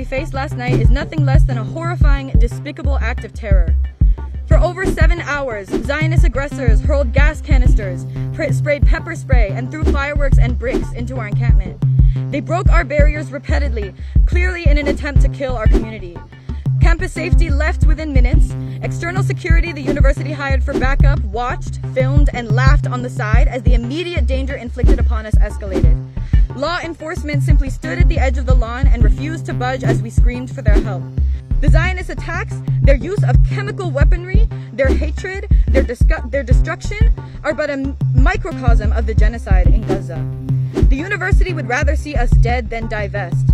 we faced last night is nothing less than a horrifying, despicable act of terror. For over 7 hours, Zionist aggressors hurled gas canisters, sprayed pepper spray, and threw fireworks and bricks into our encampment. They broke our barriers repeatedly, clearly in an attempt to kill our community. Campus safety left within minutes. External security the university hired for backup watched, filmed, and laughed on the side as the immediate danger inflicted upon us escalated. Law enforcement simply stood at the edge of the lawn and refused to budge as we screamed for their help. The Zionist attacks, their use of chemical weaponry, their hatred, their destruction, are but a microcosm of the genocide in Gaza. The university would rather see us dead than divest.